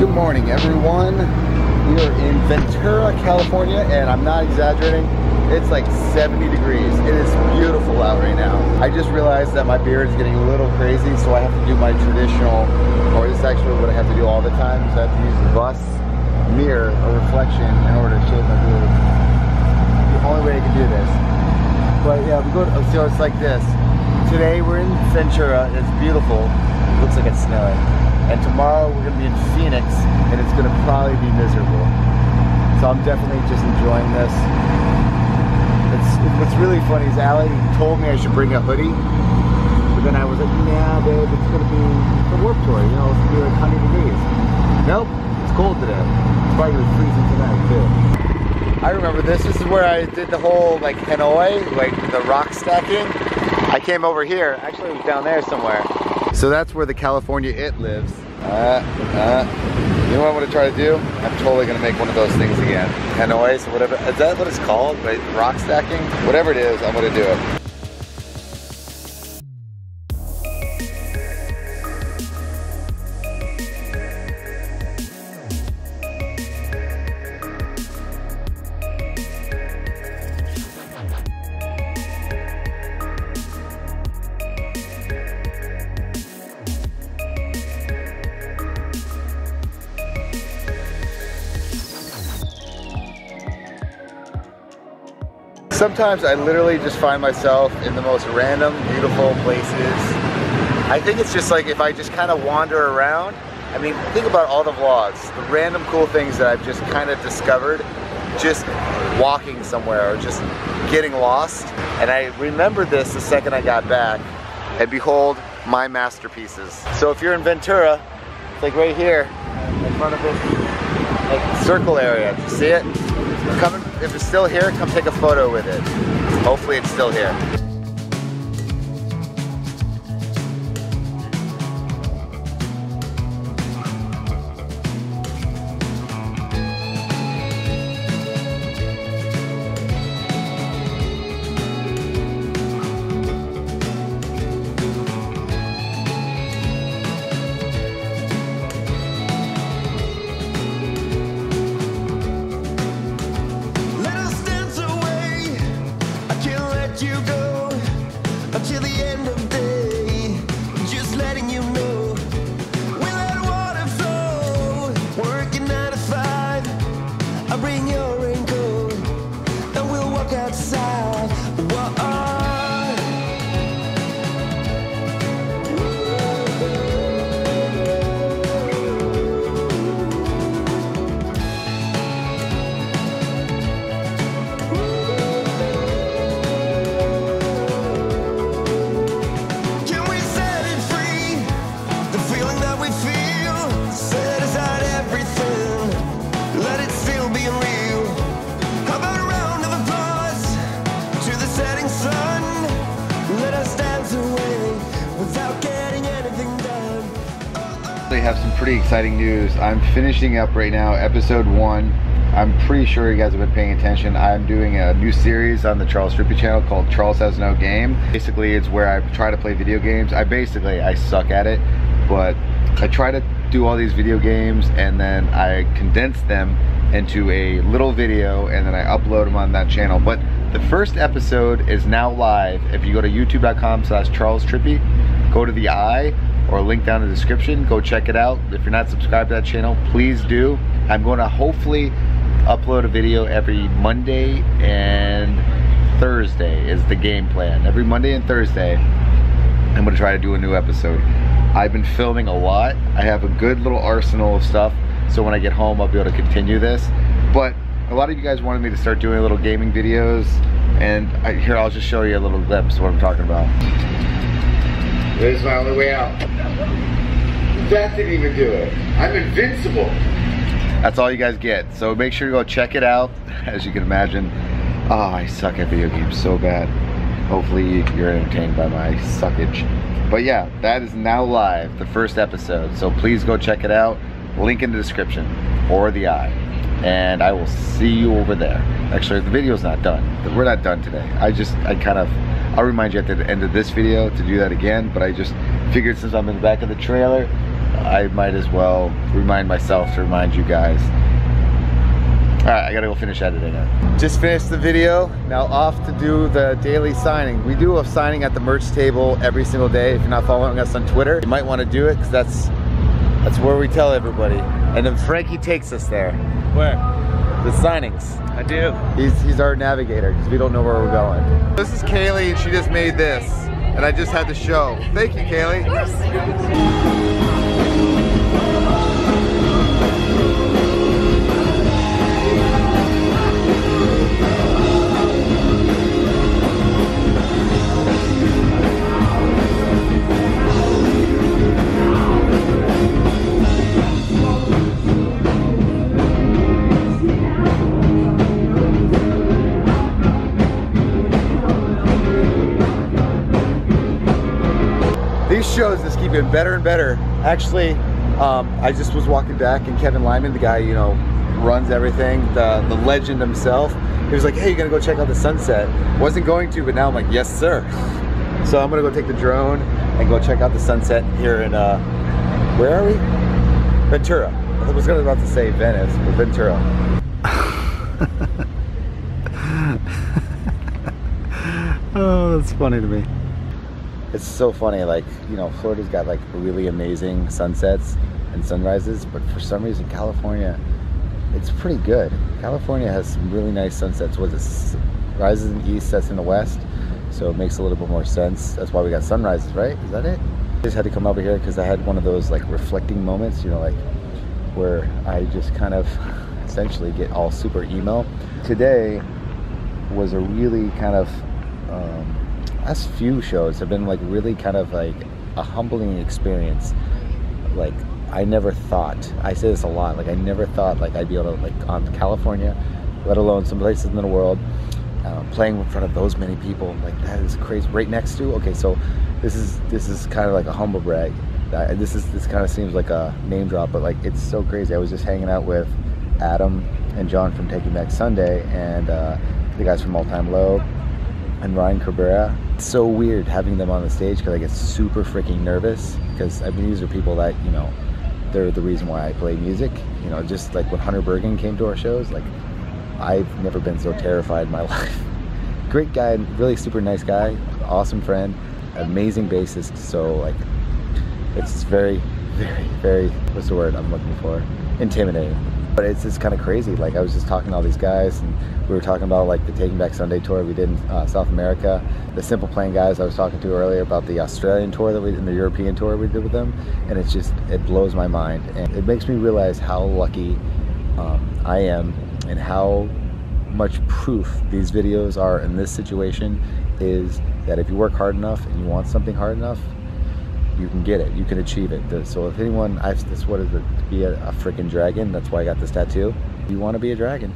Good morning, everyone. We are in Ventura, California, and I'm not exaggerating. It's like 70 degrees. It is beautiful out right now. I just realized that my beard is getting a little crazy, so I have to do my traditional, or this is actually what I have to do all the time, is I have to use the bus mirror or reflection in order to shave my beard. The only way I can do this. But yeah, we go to, so it's like this. Today we're in Ventura, and it's beautiful. It looks like it's snowing. And tomorrow we're gonna be in Phoenix, and it's gonna probably be miserable. So I'm definitely just enjoying this. What's really funny is Allie told me I should bring a hoodie, but then I was like, nah, babe, it's gonna be the Warped Tour, you know, it's gonna be like 100 degrees. Nope, it's cold today. It's probably gonna be freezing tonight too. I remember this is where I did the whole like Hanoi, like the rock stacking. I came over here, actually it was down there somewhere. So that's where the California It lives. You know what I want to try to do? I'm totally going to make one of those things again. Hanoi, so whatever, is that what it's called? Right? Rock stacking? Whatever it is, I'm going to do it. Sometimes I literally just find myself in the most random, beautiful places. I think it's just like if I just kind of wander around. I mean, think about all the vlogs, the random cool things that I've just kind of discovered, just walking somewhere or just getting lost. And I remembered this the second I got back, and behold, my masterpieces. So if you're in Ventura, it's like right here, in front of this like circle area, do you see it? Come, if it's still here, come take a photo with it. Hopefully it's still here. Have some pretty exciting news. I'm finishing up right now episode 1. I'm pretty sure you guys have been paying attention. I'm doing a new series on the Charles Trippy channel called Charles Has No Game. Basically it's where I try to play video games. I suck at it, but I try to do all these video games and then I condense them into a little video and then I upload them on that channel. But the first episode is now live. If you go to youtube.com/CharlesTrippy, go to the eye or link down in the description, go check it out. If you're not subscribed to that channel, please do. I'm going to hopefully upload a video every Monday and Thursday is the game plan. Every Monday and Thursday, I'm gonna try to do a new episode. I've been filming a lot. I have a good little arsenal of stuff, so when I get home, I'll be able to continue this. But a lot of you guys wanted me to start doing little gaming videos, and here, I'll just show you a little glimpse of what I'm talking about. This is my only way out. That didn't even do it. I'm invincible. That's all you guys get. So make sure you go check it out. As you can imagine, oh, I suck at video games so bad. Hopefully you're entertained by my suckage. But yeah, that is now live, the first episode. So please go check it out. Link in the description or the eye. And I will see you over there. Actually, the video's not done. We're not done today. I'll remind you at the end of this video to do that again, but I just figured since I'm in the back of the trailer, I might as well remind myself to remind you guys. Alright, I gotta go finish editing it. Just finished the video, now off to do the daily signing. We do a signing at the merch table every single day. If you're not following us on Twitter, you might want to do it, because that's where we tell everybody. And then Frankie takes us there. Where? The signings. I do. He's our navigator, because we don't know where we're going. This is Kaylee, and she just made this, and I just had to show. Thank you, Kaylee. Shows just keep getting better and better. Actually, I just was walking back, and Kevin Lyman, the guy runs everything, the legend himself, he was like, hey, you gonna go check out the sunset? Wasn't going to, but now I'm like, yes sir. So I'm gonna go take the drone and go check out the sunset here in, where are we? Ventura. I was about to say Venice, but Ventura. Oh, that's funny to me. It's so funny, like, Florida's got like really amazing sunsets and sunrises, but for some reason California, it's pretty good. California has some really nice sunsets. What is it? Rises in the east, sets in the west, so it makes a little bit more sense. That's why we got sunrises, right? Is that it? I just had to come over here because I had one of those like reflecting moments, like where I just kind of essentially get all super emo. Today was a really kind of last few shows have been like really kind of like a humbling experience. Like I never thought, I say this a lot, like I never thought like I'd be able to, like, on California, let alone some places in the world, playing in front of those many people. Like that is crazy. Right next to, okay, so this is kind of like a humble brag. This kind of seems like a name drop, but like it's so crazy. I was just hanging out with Adam and John from Taking Back Sunday, and the guys from All Time Low, and Ryan Cabrera. It's so weird having them on the stage because I get super freaking nervous, because I mean, these are people that, they're the reason why I play music. Just like when Hunter Bergen came to our shows, like I've never been so terrified in my life. Great guy, really super nice guy, awesome friend, amazing bassist. So like, it's very, very, very, what's the word I'm looking for? Intimidating. But it's just kind of crazy. Like I was just talking to all these guys, and we were talking about like the Taking Back Sunday tour we did in South America. The Simple Plan guys I was talking to earlier about the Australian tour that we did, and the European tour we did with them. And it's just, it blows my mind. And it makes me realize how lucky I am, and how much proof these videos are in this situation is that if you work hard enough and you want something hard enough, you can get it, you can achieve it. So if anyone, this what is it, to be a freaking dragon, that's why I got this tattoo. You want to be a dragon,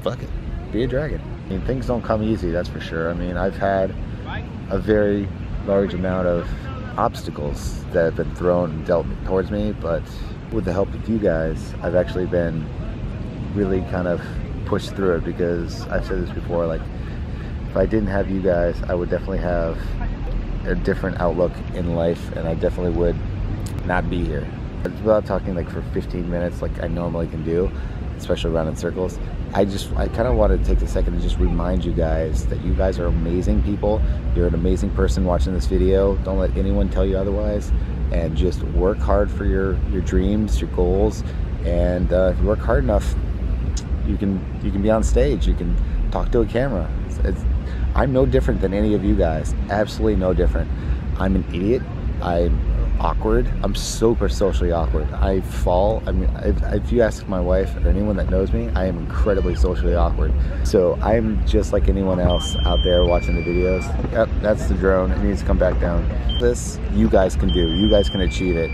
fuck it, be a dragon. I mean, things don't come easy, that's for sure. I mean, I've had a very large amount of obstacles that have been thrown and dealt towards me, but with the help of you guys, I've actually been really kind of pushed through it, because I've said this before, like, if I didn't have you guys, I would definitely have a different outlook in life, and I definitely would not be here. Without talking like for 15 minutes like I normally can do, especially around in circles, I kind of wanted to take a second and just remind you guys that you guys are amazing people. You're an amazing person watching this video. Don't let anyone tell you otherwise, and just work hard for your dreams, your goals, and if you work hard enough, you can be on stage, you can talk to a camera. I'm no different than any of you guys, absolutely no different. I'm an idiot, I'm awkward, I'm super socially awkward. I fall, I mean, if you ask my wife or anyone that knows me, I am incredibly socially awkward. So I'm just like anyone else out there watching the videos. Yep, that's the drone, it needs to come back down. This, you guys can do, you guys can achieve it.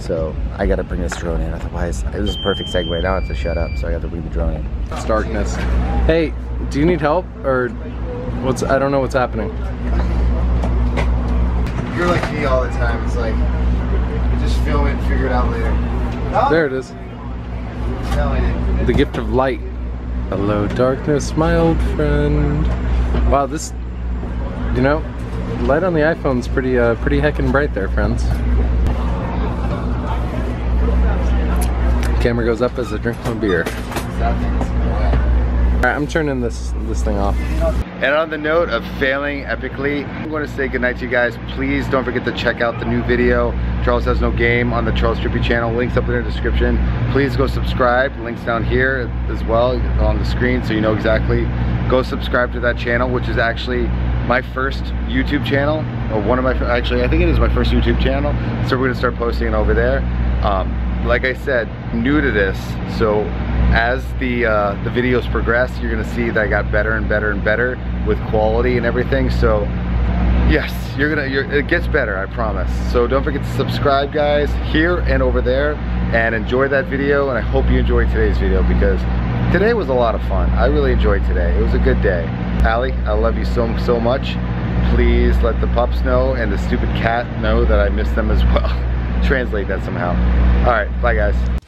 So I gotta bring this drone in, otherwise it was a perfect segue. Now I have to shut up, so I got to bring the drone in. It's darkness. Hey, do you need help, or? I don't know what's happening. You're like me all the time. It's like, just film it and figure it out later. Oh. There it is. No, I didn't. The gift of light. Hello, darkness, my old friend. Wow, this, light on the iPhone's pretty heckin' bright there, friends. camera goes up as I drink my beer. Alright, I'm turning this thing off. And on the note of failing epically, I'm going to say goodnight to you guys. Please don't forget to check out the new video, Charles Has No Game, on the Charles Trippy channel. Link's up in the description. Please go subscribe. Link's down here as well on the screen so you know exactly. Go subscribe to that channel, which is actually my first YouTube channel, or one of my, actually I think it is my first YouTube channel. So we're going to start posting it over there. Like I said, new to this, so as the videos progress, you're gonna see that I got better and better and better with quality and everything. So yes, it gets better, I promise. So don't forget to subscribe, guys, here and over there, and enjoy that video. And I hope you enjoyed today's video, because today was a lot of fun. I really enjoyed today. It was a good day. Allie, I love you so, so much. Please let the pups know and the stupid cat know that I miss them as well. Translate that somehow. All right, bye guys.